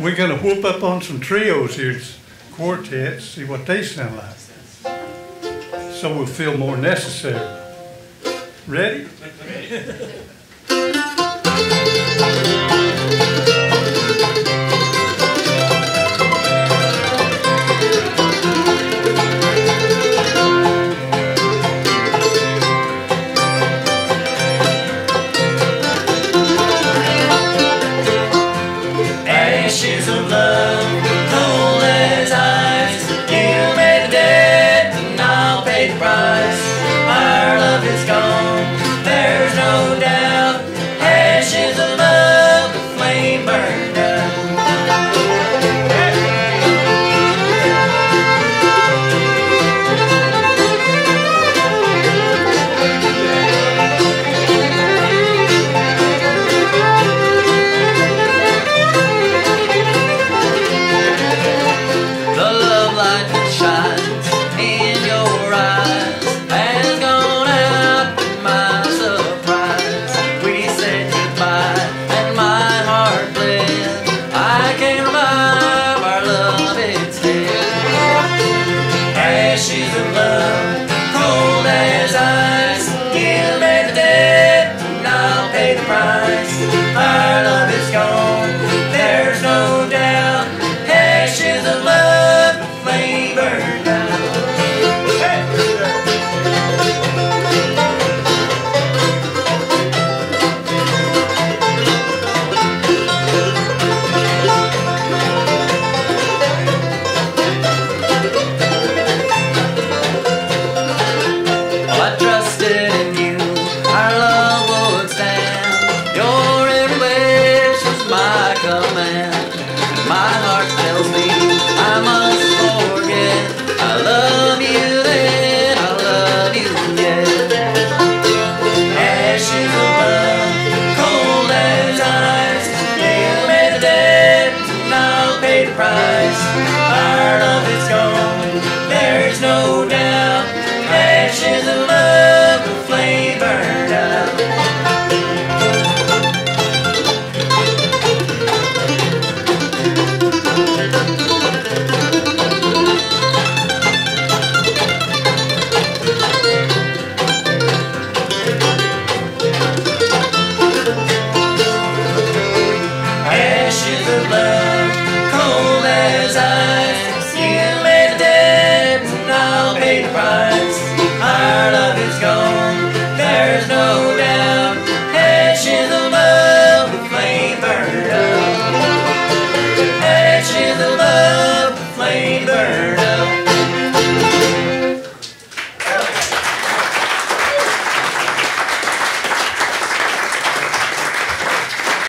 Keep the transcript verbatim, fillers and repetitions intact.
We're going to whoop up on some trios here, quartets, see what they sound like. So we'll feel more necessary. Ready? Ashes of love, cold as ice. You made the debt and I'll pay the price. Our love is gone, there's no doubt. Ashes of love, the flame burned of love, cold as ice. You made the debt and I'll pay the price. Our love is gone, there's no doubt. Ashes of love, the flame burned price. Our love is gone, there's no doubt. Ashes of love, the flame burned out. Ashes of love, the love, the flame burns.